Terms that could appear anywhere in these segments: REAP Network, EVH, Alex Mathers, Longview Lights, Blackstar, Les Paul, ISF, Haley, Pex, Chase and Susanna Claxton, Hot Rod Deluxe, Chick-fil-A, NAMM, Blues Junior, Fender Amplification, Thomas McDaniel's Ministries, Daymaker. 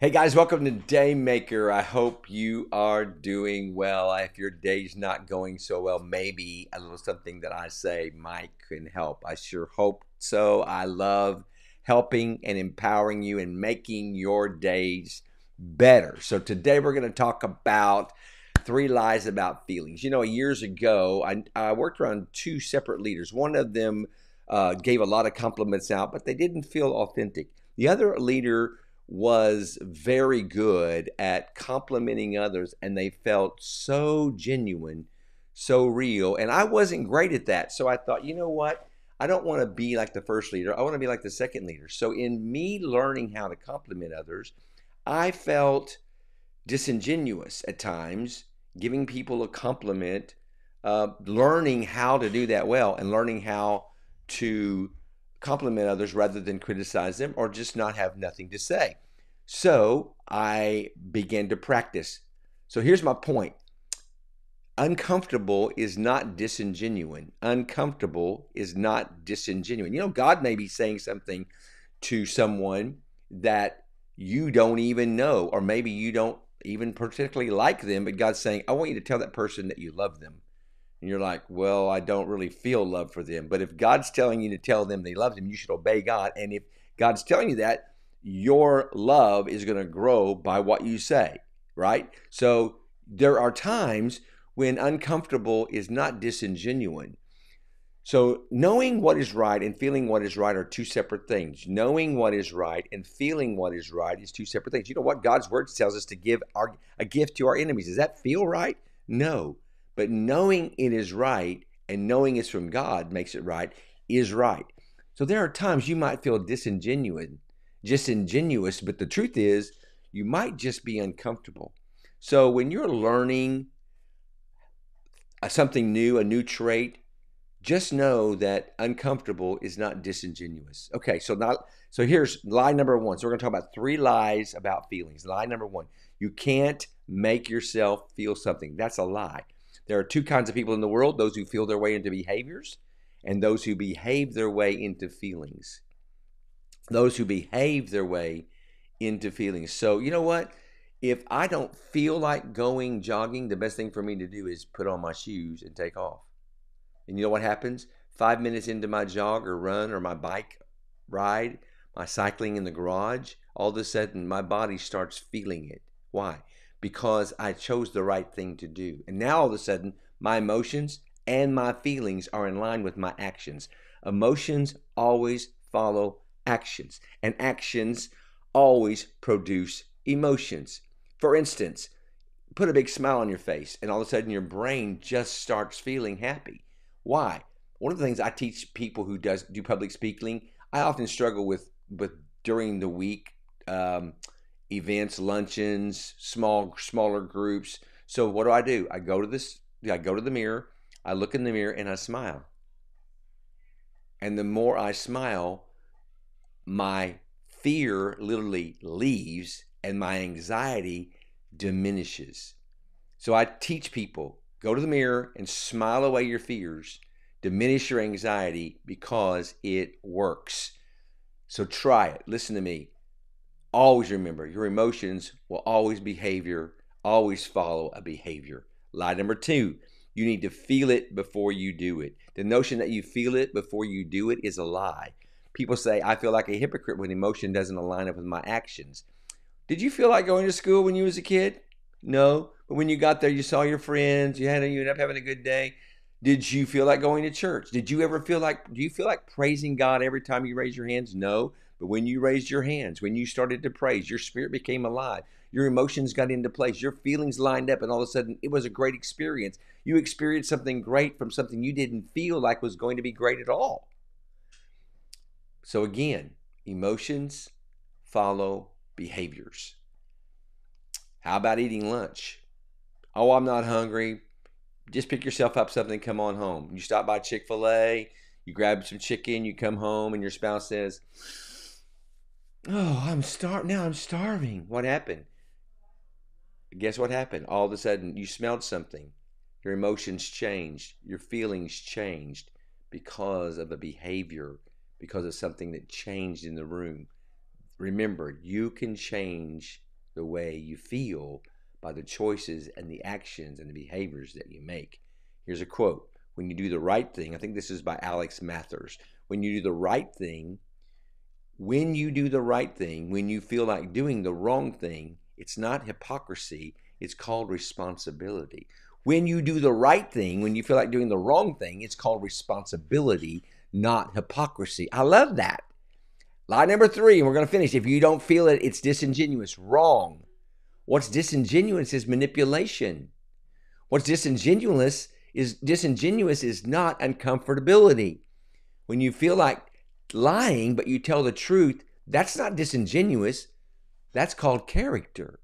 Hey guys, welcome to Daymaker. I hope you are doing well. If your day's not going so well, maybe a little something that I say might can help. I sure hope so. I love helping and empowering you and making your days better. So today we're going to talk about 3 lies about feelings. You know, years ago, I worked around 2 separate leaders. One of them gave a lot of compliments out, but they didn't feel authentic. The other leader was very good at complimenting others, and they felt so genuine, so real. And I wasn't great at that. So I thought, you know what? I don't want to be like the first leader. I want to be like the second leader. So in me learning how to compliment others, I felt disingenuous at times, giving people a compliment, learning how to do that well and learning how to compliment others rather than criticize them or just not have nothing to say. So I began to practice. So here's my point. Uncomfortable is not disingenuous. Uncomfortable is not disingenuous. You know, God may be saying something to someone that you don't even know, or maybe you don't even particularly like them, but God's saying, I want you to tell that person that you love them. And you're like, well, I don't really feel love for them. But if God's telling you to tell them they love them, you should obey God. And if God's telling you that, your love is going to grow by what you say, right? So there are times when uncomfortable is not disingenuous. So knowing what is right and feeling what is right are 2 separate things. Knowing what is right and feeling what is right is 2 separate things. You know what? God's word tells us to give a gift to our enemies. Does that feel right? No. But knowing it is right and knowing it's from God makes it right is right. So there are times you might feel disingenuous, but the truth is you might just be uncomfortable. So when you're learning something new, a new trait, just know that uncomfortable is not disingenuous. Okay, so here's lie number 1. So we're going to talk about 3 lies about feelings. Lie number 1, you can't make yourself feel something. That's a lie. There are 2 kinds of people in the world, those who feel their way into behaviors and those who behave their way into feelings. Those who behave their way into feelings. So you know what? If I don't feel like going jogging, the best thing for me to do is put on my shoes and take off. And you know what happens? 5 minutes into my jog or run or my bike ride, my cycling in the garage, all of a sudden my body starts feeling it. Why? Because I chose the right thing to do. And now all of a sudden, my emotions and my feelings are in line with my actions. Emotions always follow actions, and actions always produce emotions. For instance, put a big smile on your face, and all of a sudden your brain just starts feeling happy. Why? One of the things I teach people who do public speaking, I often struggle with during the week, events, luncheons, smaller groups. So what do? I go to the mirror, I look in the mirror and I smile. And the more I smile, my fear literally leaves and my anxiety diminishes. So I teach people, go to the mirror and smile away your fears, diminish your anxiety because it works. So try it. Listen to me. Always remember, your emotions will always follow a behavior. Lie number 2, you need to feel it before you do it. The notion that you feel it before you do it is a lie. People say, I feel like a hypocrite when emotion doesn't align up with my actions. Did you feel like going to school when you was a kid? No, but when you got there, you saw your friends, you ended up having a good day. Did you feel like going to church? Do you feel like praising God every time you raise your hands? No. But when you raised your hands, when you started to praise, your spirit became alive. Your emotions got into place. Your feelings lined up, and all of a sudden, it was a great experience. You experienced something great from something you didn't feel like was going to be great at all. So again, emotions follow behaviors. How about eating lunch? Oh, I'm not hungry. Just pick yourself up something, come on home. You stop by Chick-fil-A, you grab some chicken, you come home, and your spouse says, oh, now I'm starving. What happened? Guess what happened? All of a sudden, you smelled something. Your emotions changed. Your feelings changed because of a behavior, because of something that changed in the room. Remember, you can change the way you feel by the choices and the actions and the behaviors that you make. Here's a quote. When you do the right thing, I think this is by Alex Mathers. When you do the right thing, when you feel like doing the wrong thing, it's not hypocrisy, it's called responsibility. When you do the right thing, when you feel like doing the wrong thing, it's called responsibility, not hypocrisy. I love that. Lie number 3, and we're going to finish. If you don't feel it, it's disingenuous. Wrong. What's disingenuous is manipulation. What's disingenuous is not uncomfortability. When you feel like lying, but you tell the truth, that's not disingenuous. That's called character.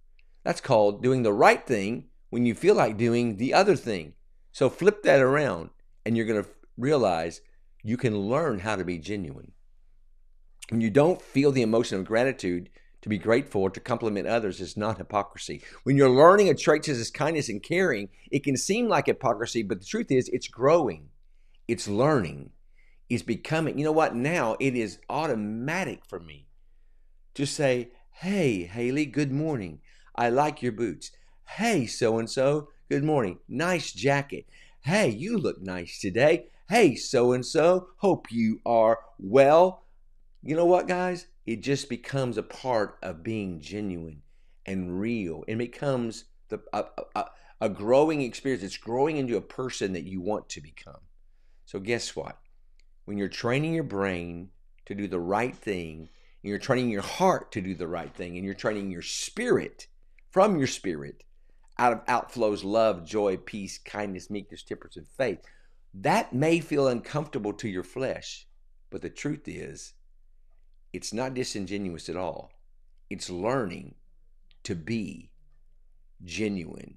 That's called doing the right thing when you feel like doing the other thing. So flip that around, and you're going to realize you can learn how to be genuine. When you don't feel the emotion of gratitude, to be grateful, to compliment others is not hypocrisy. When you're learning a trait such as kindness and caring, it can seem like hypocrisy, but the truth is it's growing. It's learning. It's becoming. You know what? Now it is automatic for me to say, hey, Haley, good morning. I like your boots. Hey, so-and-so, good morning. Nice jacket. Hey, you look nice today. Hey, so-and-so, hope you are well. You know what, guys? It just becomes a part of being genuine and real. It becomes a growing experience. It's growing into a person that you want to become. So guess what? When you're training your brain to do the right thing, and you're training your heart to do the right thing, and you're training your spirit, from your spirit, outflows love, joy, peace, kindness, meekness, temperance, and faith. That may feel uncomfortable to your flesh, but the truth is, it's not disingenuous at all. It's learning to be genuine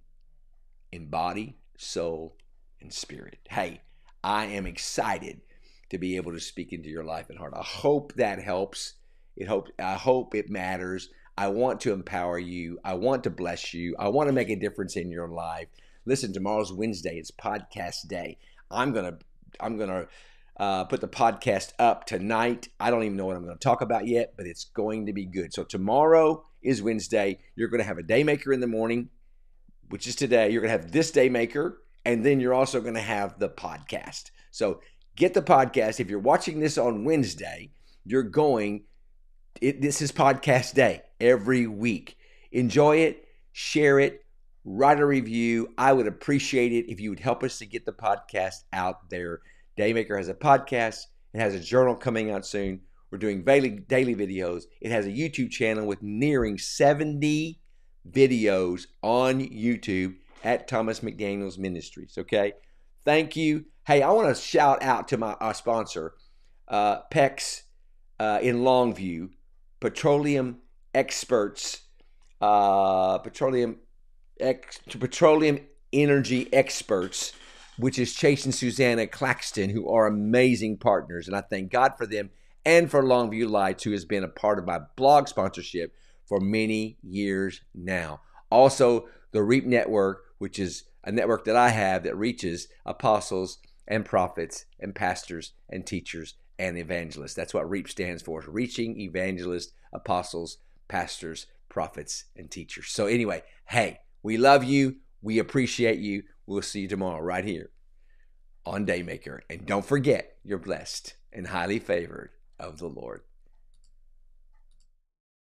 in body, soul, and spirit. Hey, I am excited to be able to speak into your life and heart. I hope that helps. I hope it matters. I want to empower you. I want to bless you. I want to make a difference in your life. Listen, tomorrow's Wednesday. It's podcast day. I'm gonna put the podcast up tonight. I don't even know what I'm going to talk about yet, but it's going to be good. So tomorrow is Wednesday. You're going to have a Daymaker in the morning, which is today. You're going to have this Daymaker, and then you're also going to have the podcast. So get the podcast. If you're watching this on Wednesday, this is podcast day every week. Enjoy it. Share it. Write a review. I would appreciate it if you would help us to get the podcast out there. Daymaker has a podcast. It has a journal coming out soon. We're doing daily videos. It has a YouTube channel with nearing 70 videos on YouTube at Thomas McDaniel's Ministries. Okay? Thank you. Hey, I want to shout out to our sponsor, Pex in Longview, petroleum energy experts, which is Chase and Susanna Claxton, who are amazing partners. And I thank God for them and for Longview Lights, who has been a part of my blog sponsorship for many years now. Also, the REAP Network, which is a network that I have that reaches apostles and prophets and pastors and teachers and evangelists. That's what REAP stands for, reaching evangelists, apostles, pastors, prophets, and teachers. So anyway, hey, we love you. We appreciate you. We'll see you tomorrow right here on Daymaker. And don't forget, you're blessed and highly favored of the Lord.